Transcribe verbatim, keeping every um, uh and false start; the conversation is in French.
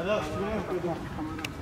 Alors, je suis là, je suis là.